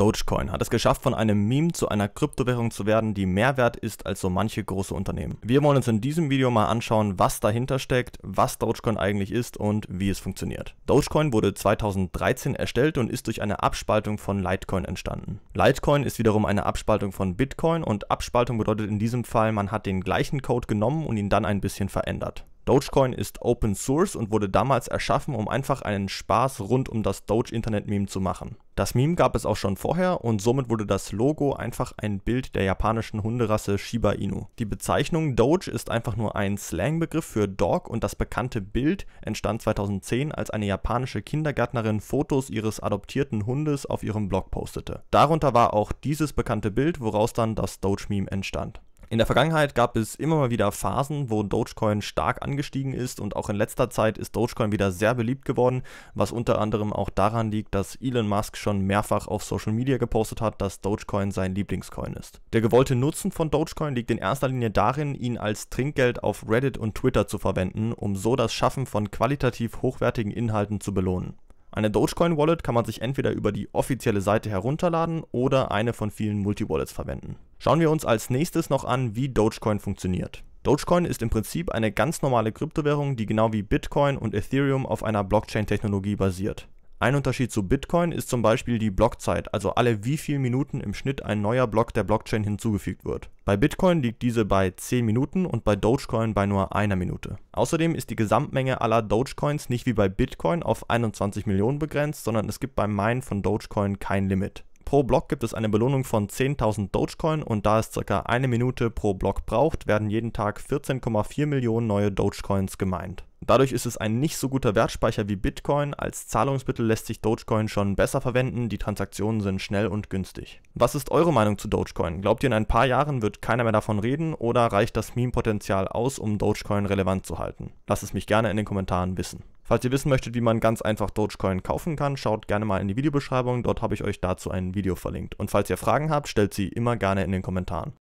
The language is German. Dogecoin hat es geschafft, von einem Meme zu einer Kryptowährung zu werden, die mehr wert ist als so manche große Unternehmen. Wir wollen uns in diesem Video mal anschauen, was dahinter steckt, was Dogecoin eigentlich ist und wie es funktioniert. Dogecoin wurde 2013 erstellt und ist durch eine Abspaltung von Litecoin entstanden. Litecoin ist wiederum eine Abspaltung von Bitcoin und Abspaltung bedeutet in diesem Fall, man hat den gleichen Code genommen und ihn dann ein bisschen verändert. Dogecoin ist Open Source und wurde damals erschaffen, um einfach einen Spaß rund um das Doge-Internet-Meme zu machen. Das Meme gab es auch schon vorher und somit wurde das Logo einfach ein Bild der japanischen Hunderasse Shiba Inu. Die Bezeichnung Doge ist einfach nur ein Slangbegriff für Dog und das bekannte Bild entstand 2010, als eine japanische Kindergärtnerin Fotos ihres adoptierten Hundes auf ihrem Blog postete. Darunter war auch dieses bekannte Bild, woraus dann das Doge-Meme entstand. In der Vergangenheit gab es immer mal wieder Phasen, wo Dogecoin stark angestiegen ist und auch in letzter Zeit ist Dogecoin wieder sehr beliebt geworden, was unter anderem auch daran liegt, dass Elon Musk schon mehrfach auf Social Media gepostet hat, dass Dogecoin sein Lieblingscoin ist. Der gewollte Nutzen von Dogecoin liegt in erster Linie darin, ihn als Trinkgeld auf Reddit und Twitter zu verwenden, um so das Schaffen von qualitativ hochwertigen Inhalten zu belohnen. Eine Dogecoin-Wallet kann man sich entweder über die offizielle Seite herunterladen oder eine von vielen Multi-Wallets verwenden. Schauen wir uns als nächstes noch an, wie Dogecoin funktioniert. Dogecoin ist im Prinzip eine ganz normale Kryptowährung, die genau wie Bitcoin und Ethereum auf einer Blockchain-Technologie basiert. Ein Unterschied zu Bitcoin ist zum Beispiel die Blockzeit, also alle wie viele Minuten im Schnitt ein neuer Block der Blockchain hinzugefügt wird. Bei Bitcoin liegt diese bei 10 Minuten und bei Dogecoin bei nur einer Minute. Außerdem ist die Gesamtmenge aller Dogecoins nicht wie bei Bitcoin auf 21 Millionen begrenzt, sondern es gibt beim Minen von Dogecoin kein Limit. Pro Block gibt es eine Belohnung von 10.000 Dogecoin und da es ca. eine Minute pro Block braucht, werden jeden Tag 14,4 Millionen neue Dogecoins gemeint. Dadurch ist es ein nicht so guter Wertspeicher wie Bitcoin, als Zahlungsmittel lässt sich Dogecoin schon besser verwenden, die Transaktionen sind schnell und günstig. Was ist eure Meinung zu Dogecoin? Glaubt ihr, in ein paar Jahren wird keiner mehr davon reden oder reicht das Meme-Potenzial aus, um Dogecoin relevant zu halten? Lasst es mich gerne in den Kommentaren wissen. Falls ihr wissen möchtet, wie man ganz einfach Dogecoin kaufen kann, schaut gerne mal in die Videobeschreibung, dort habe ich euch dazu ein Video verlinkt. Und falls ihr Fragen habt, stellt sie immer gerne in den Kommentaren.